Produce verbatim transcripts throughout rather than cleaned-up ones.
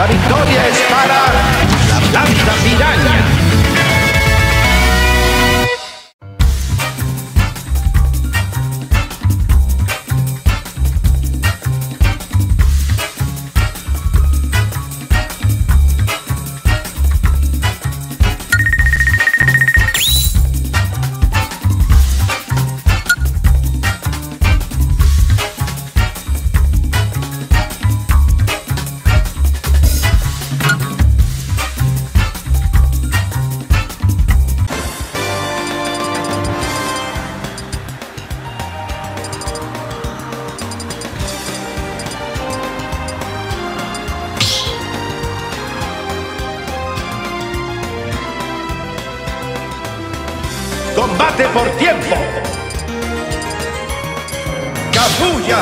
La victoria es para la planta piraña. ¡Combate por tiempo! ¡Kazuya!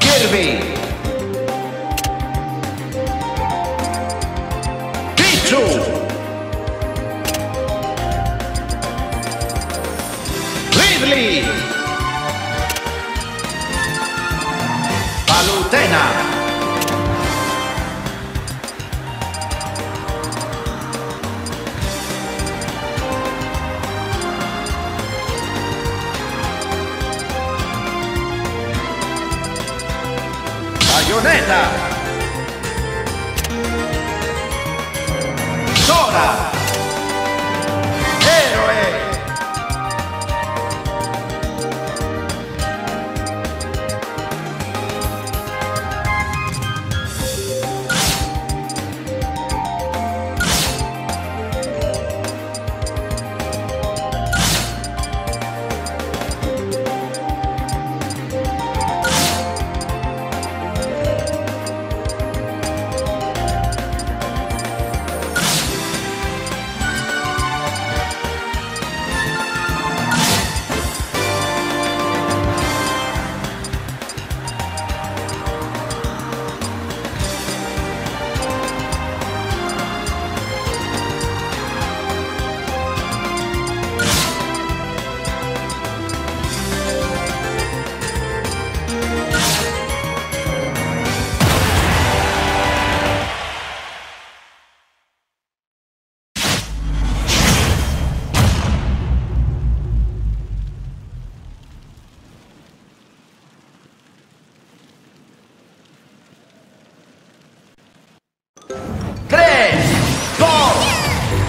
¡Kirby! ¡Kichu! Palutena, Bayoneta, Sora.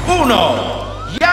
¡Uno! ¡Ya!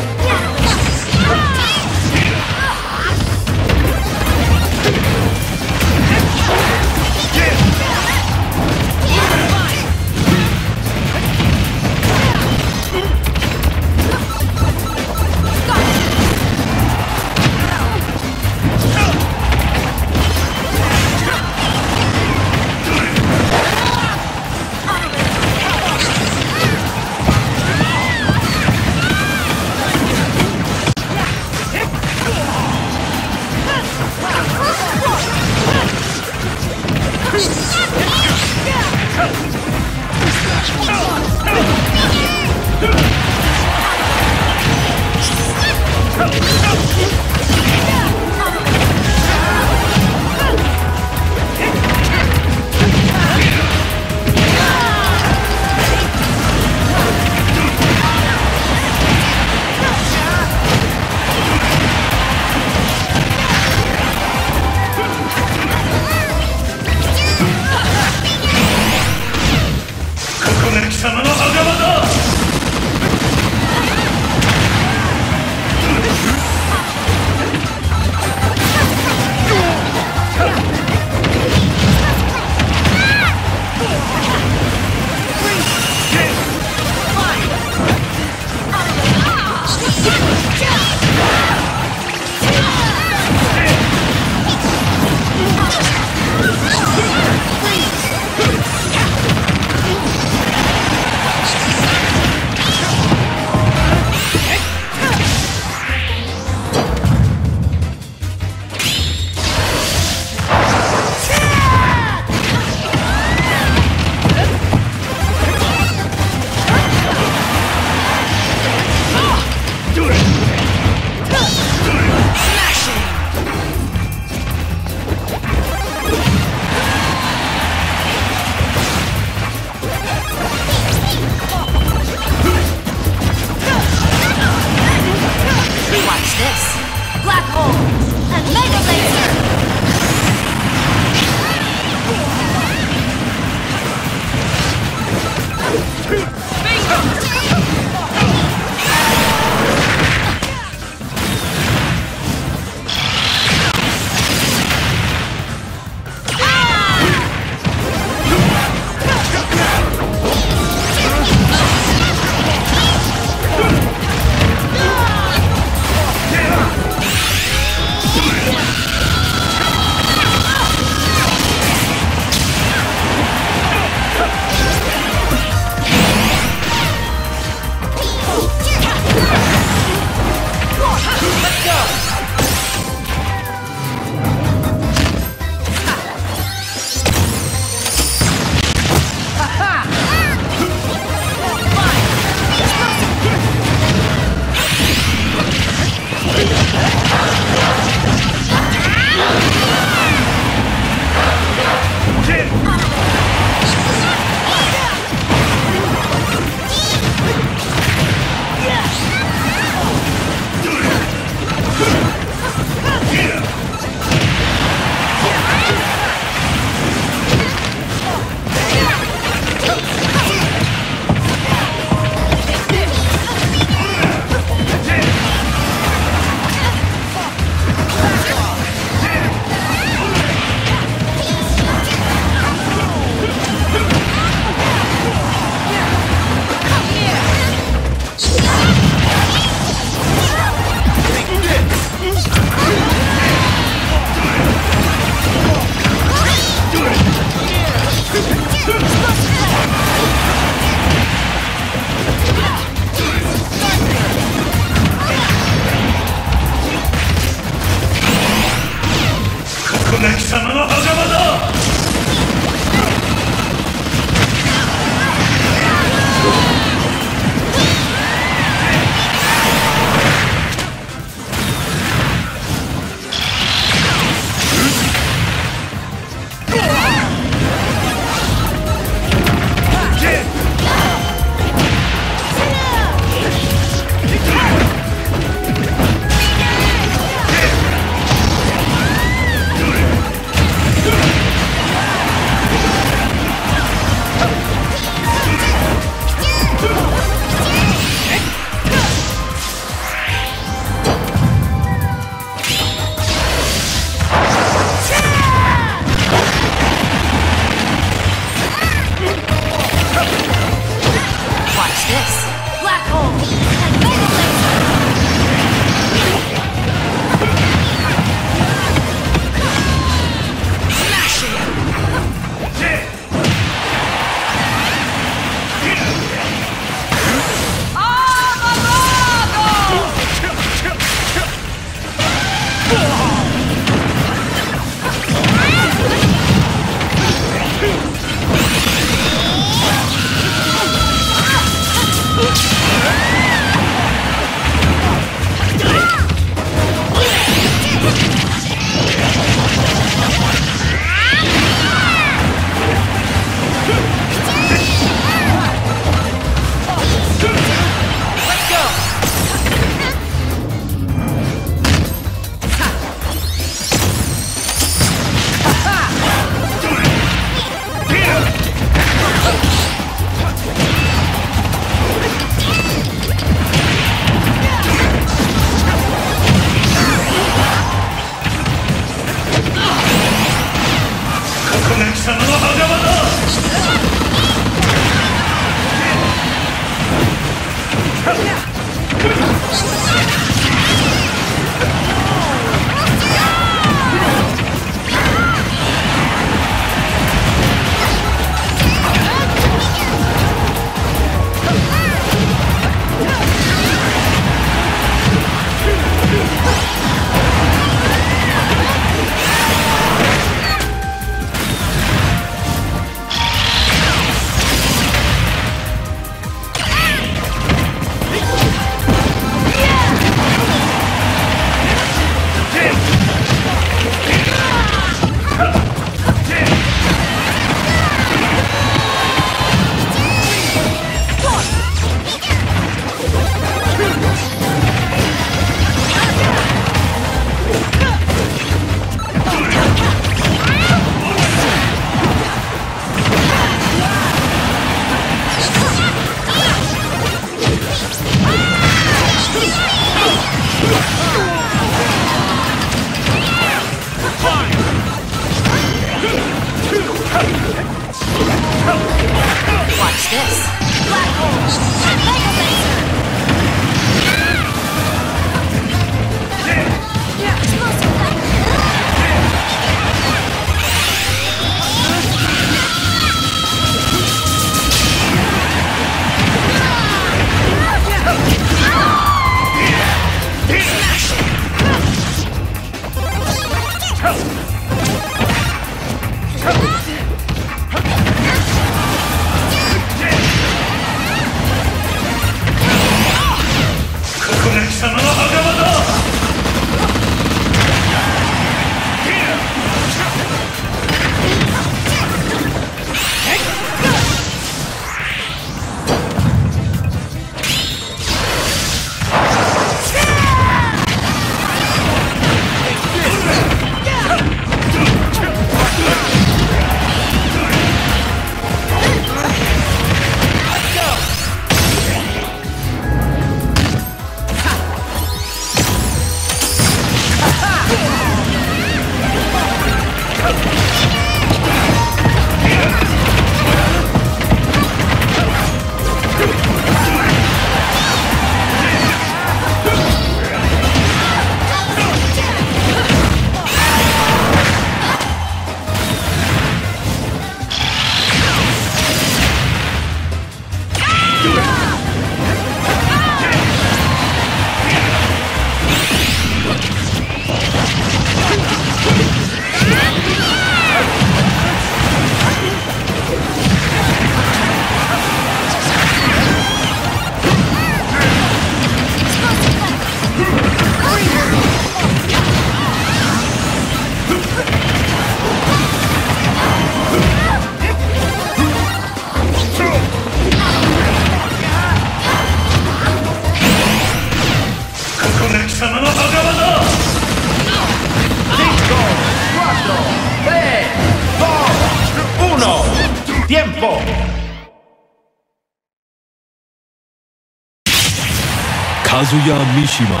Kazuya Mishima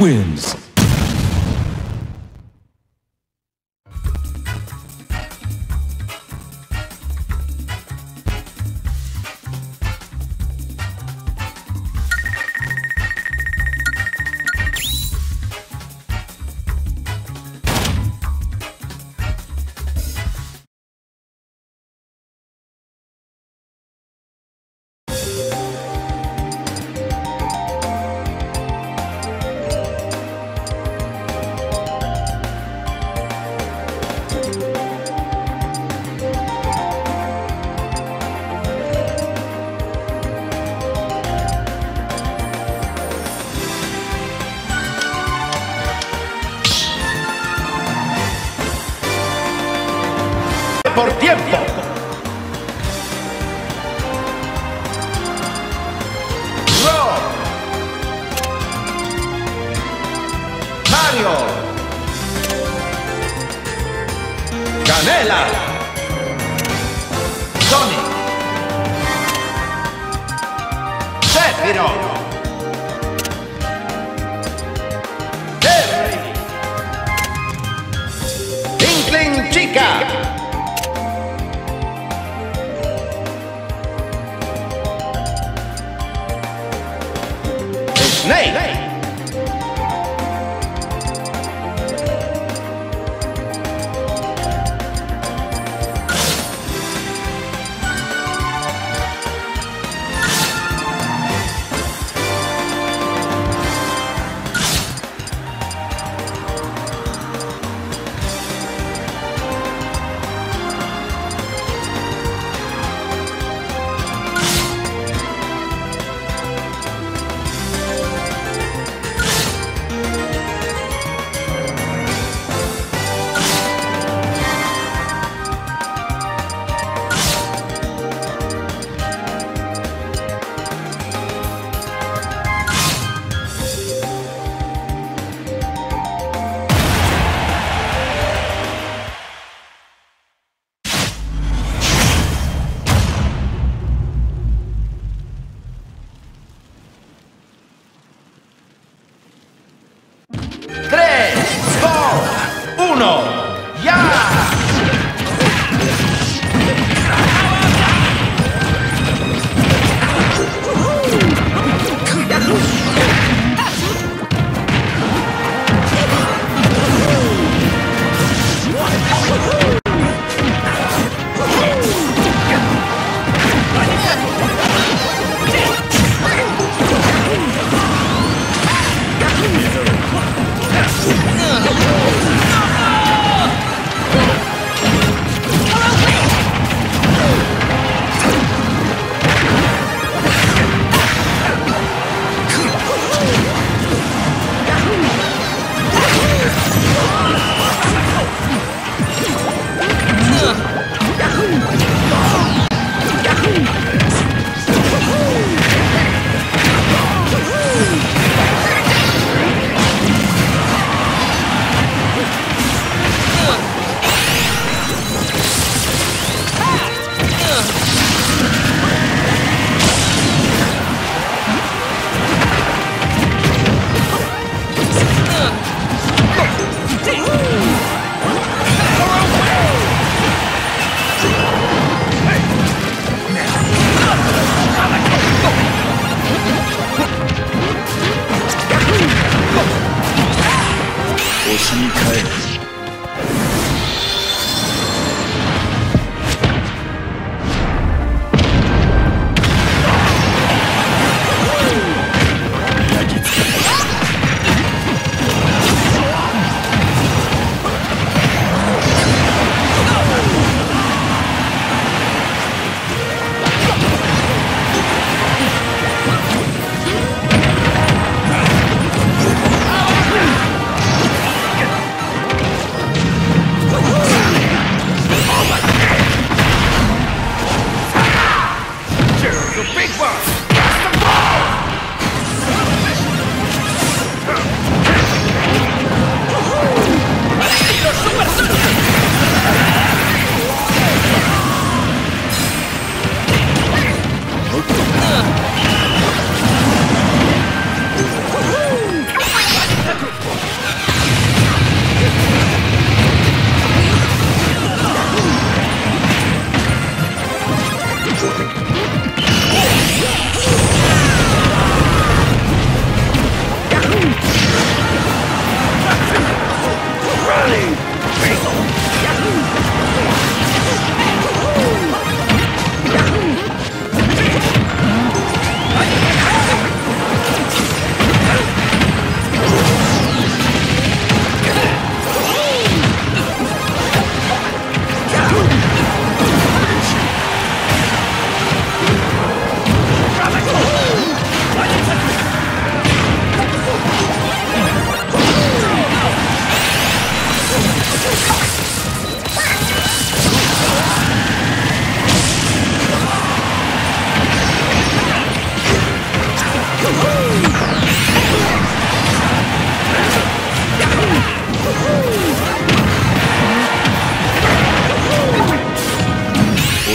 wins. Por tiempo. Rock. Mario. Canela. Sonic. Sephiroth. Terry. Inkling Chica.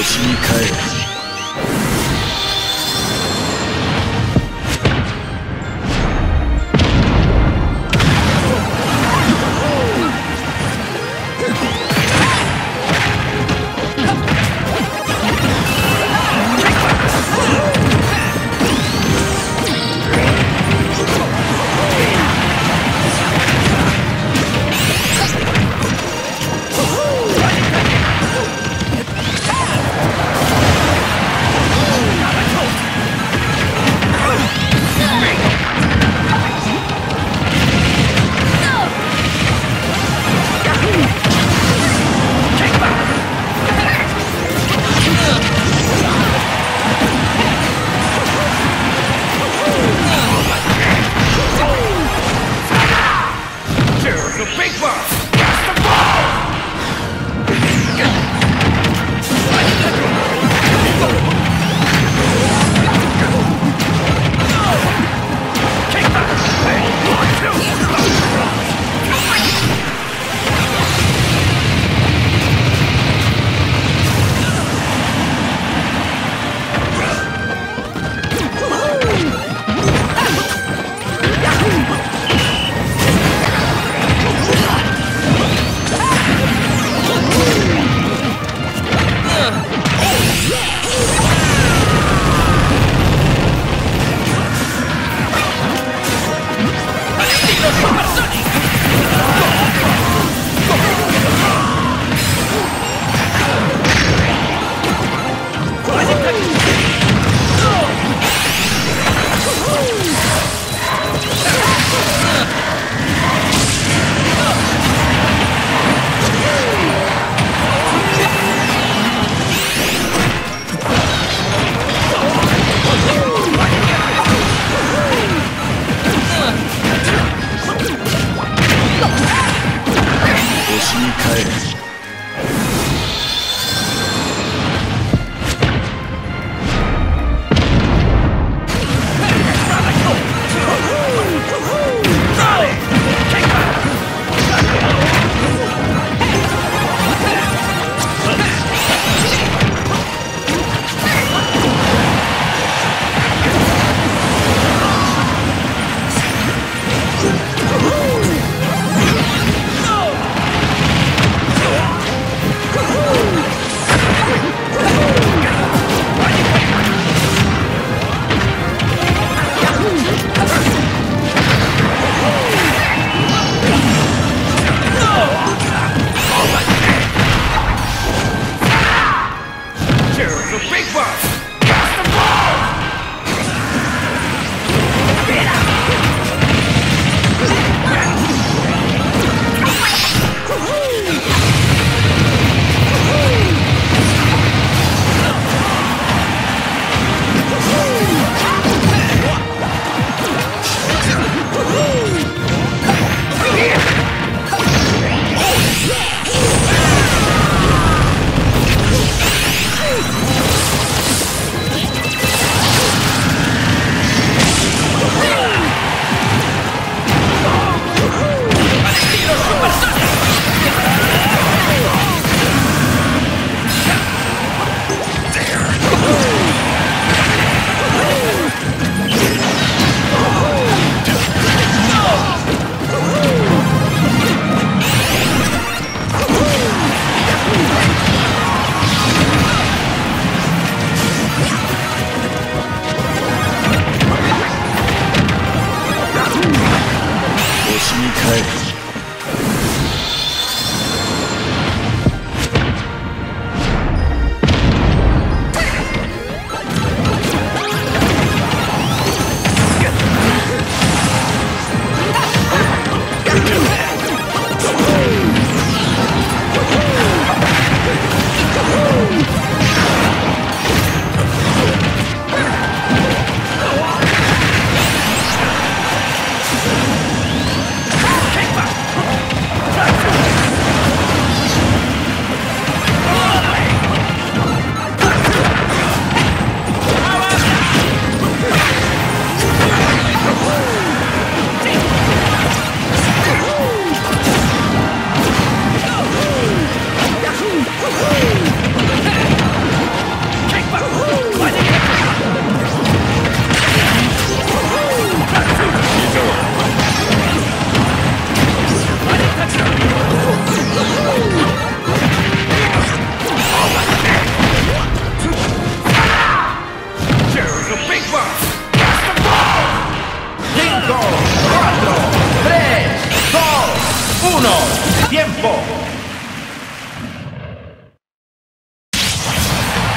星に帰れ。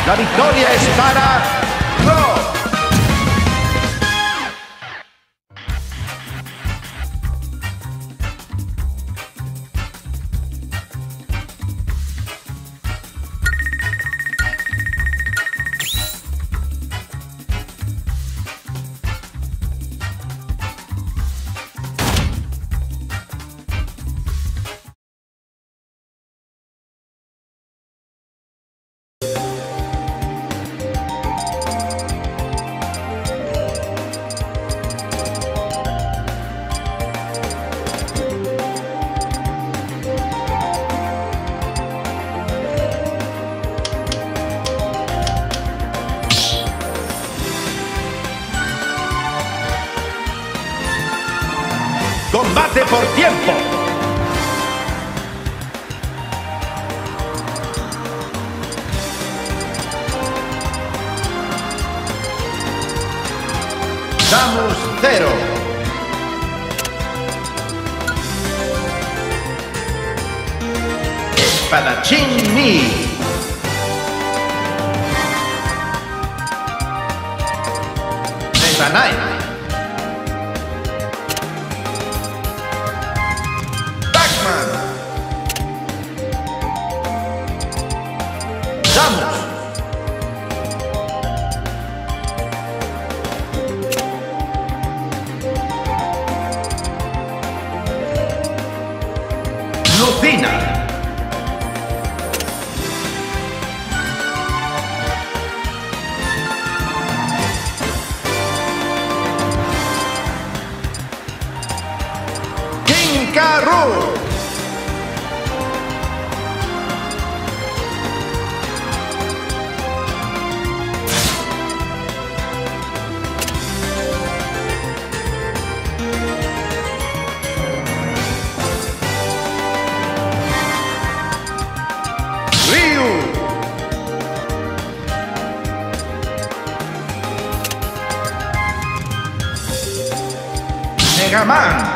La victoria es para Pro. ¡Combate por tiempo! ¡Samus cero! ¡Espadachín Mi! ¡Metanai! Lucina. Kinkaru. Megaman.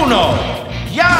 ¡Uno! ¡Ya!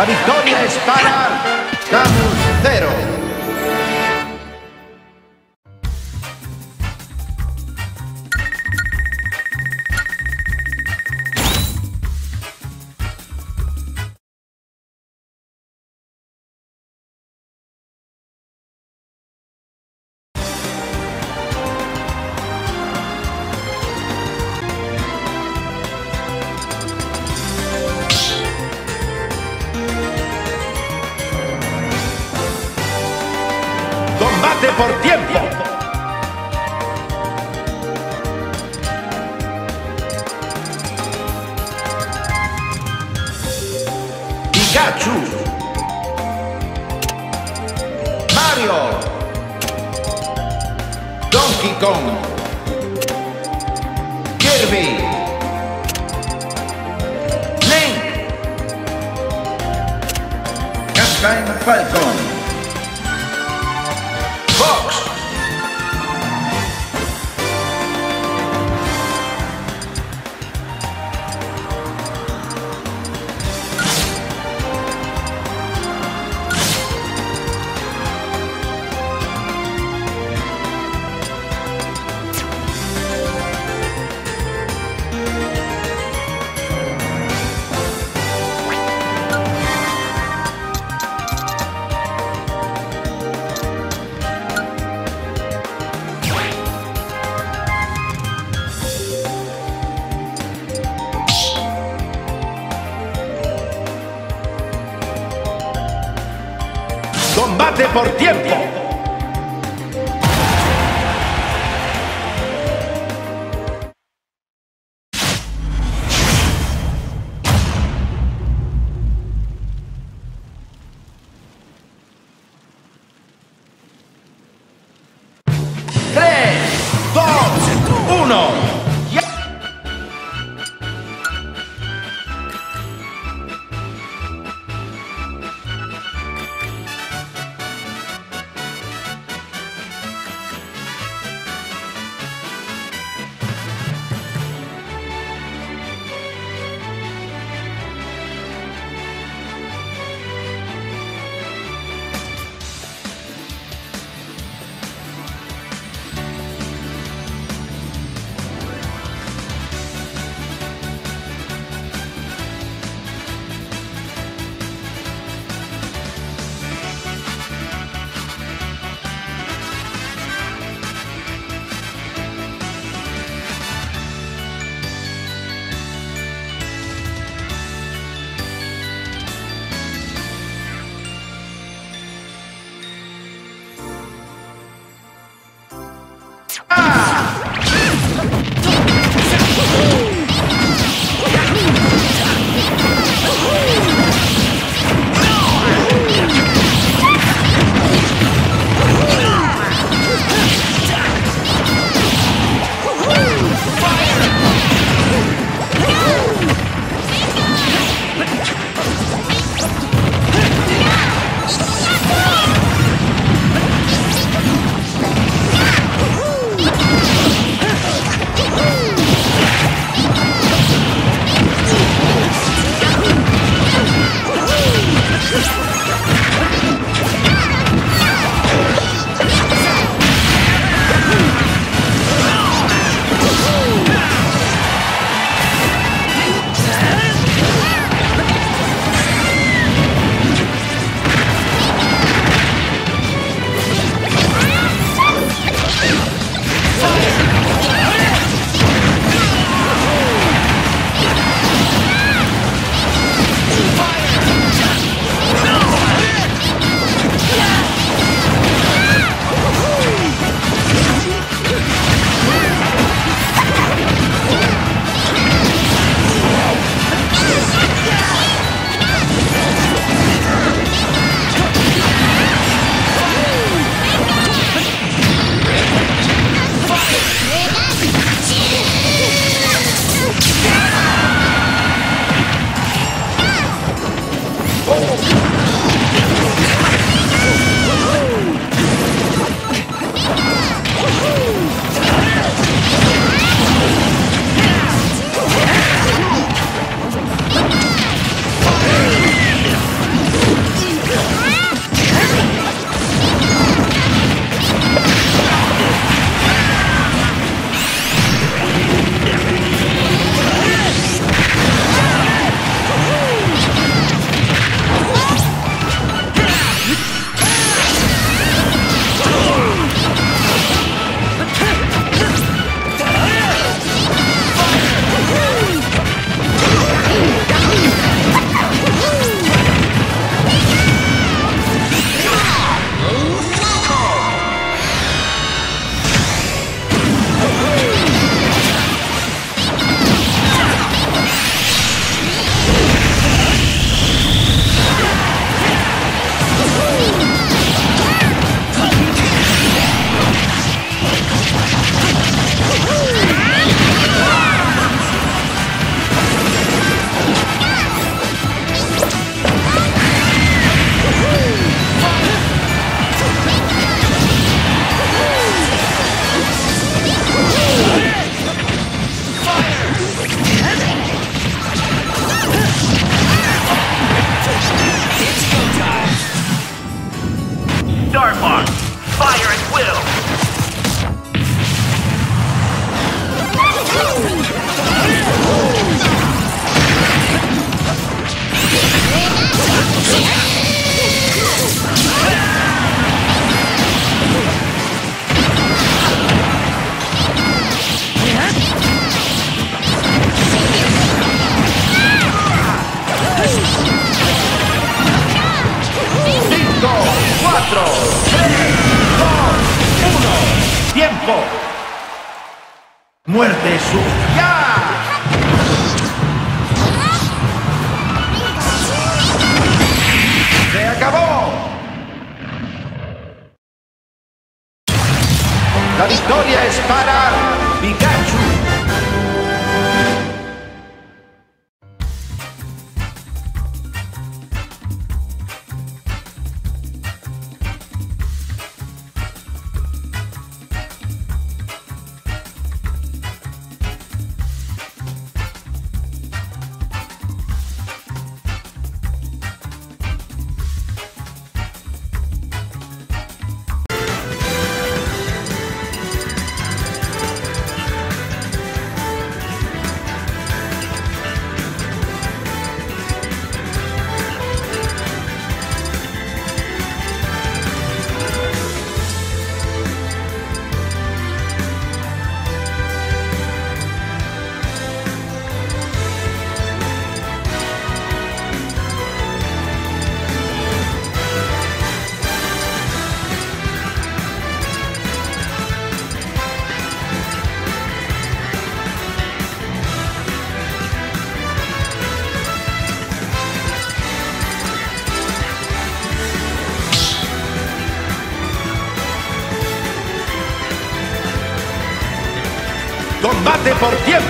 La victoria es para Camus Cero. Por tiempo. Pikachu. Mario. Donkey Kong. Kirby. Link. Captain Falcon. Combate por tiempo. tres, dos, uno. ¡Tiempo! ¡Muerte súbita! ¡Se acabó! La victoria es para Pikachu. ¡Combate por tiempo!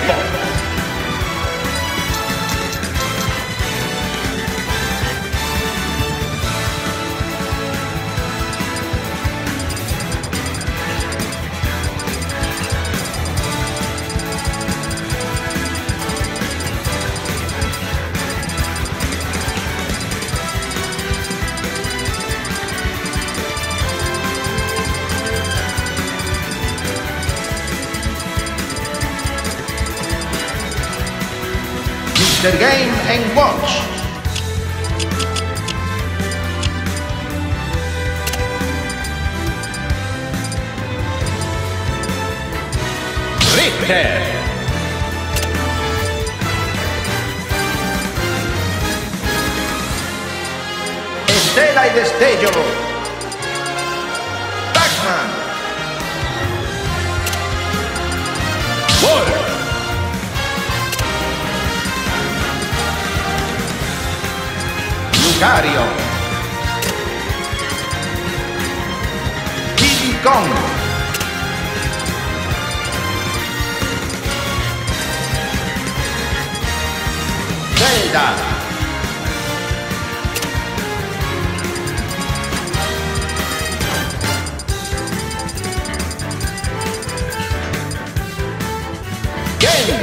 The Game and Watch. Richter. Estela y Destello. Pac-Man. Wolf. Lucario. Diddy Kong. Zelda. Game.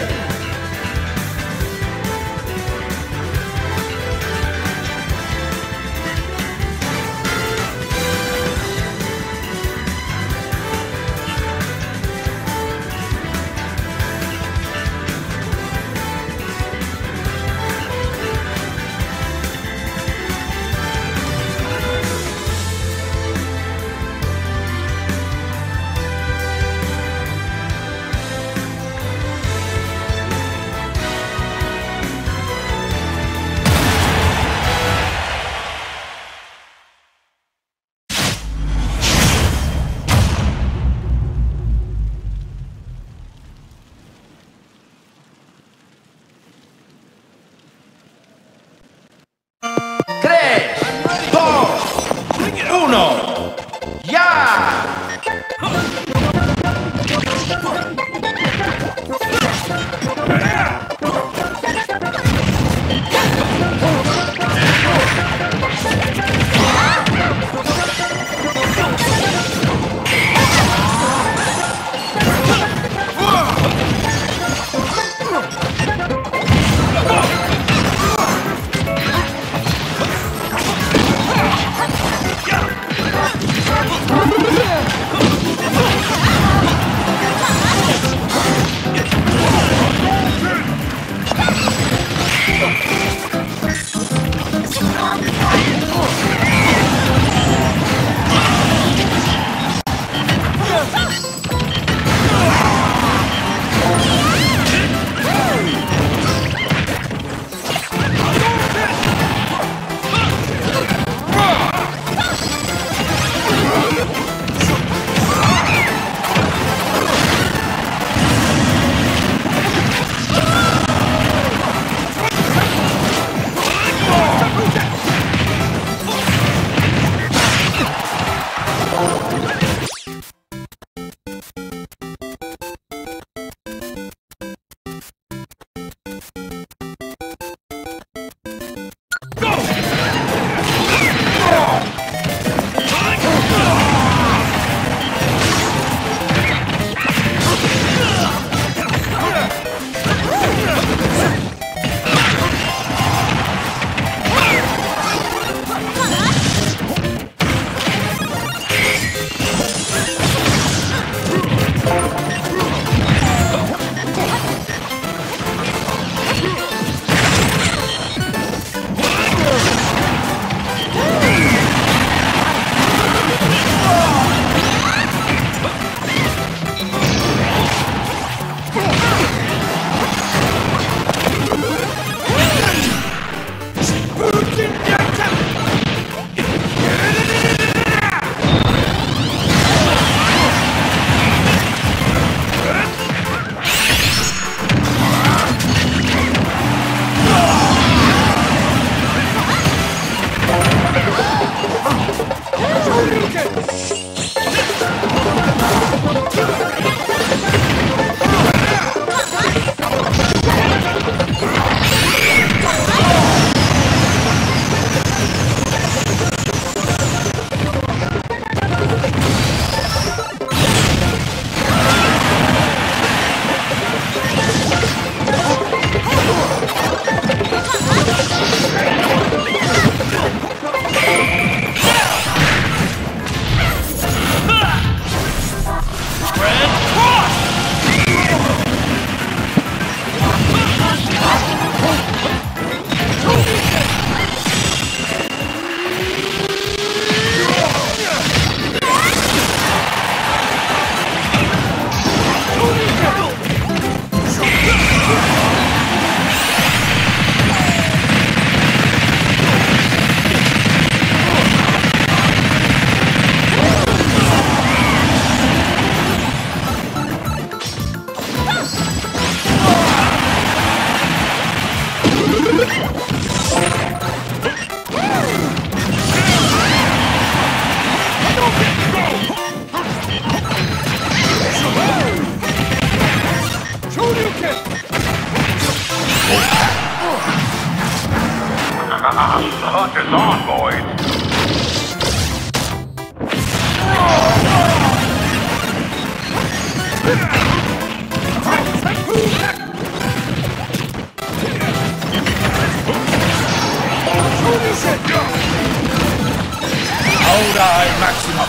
Jedi Maxima.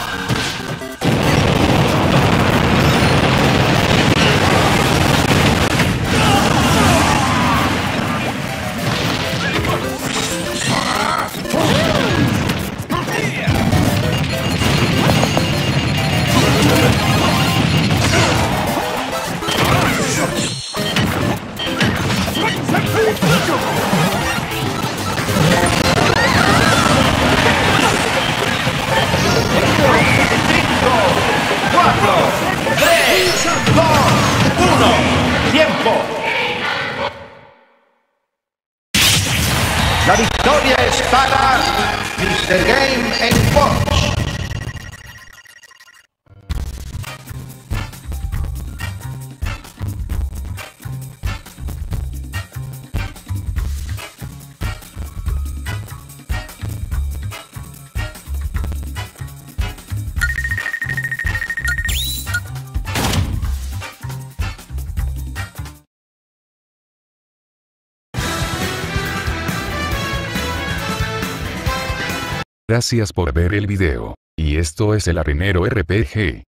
La victoria es para mister Game and Watch. Gracias por ver el video, y esto es El Arenero R P G.